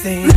Everything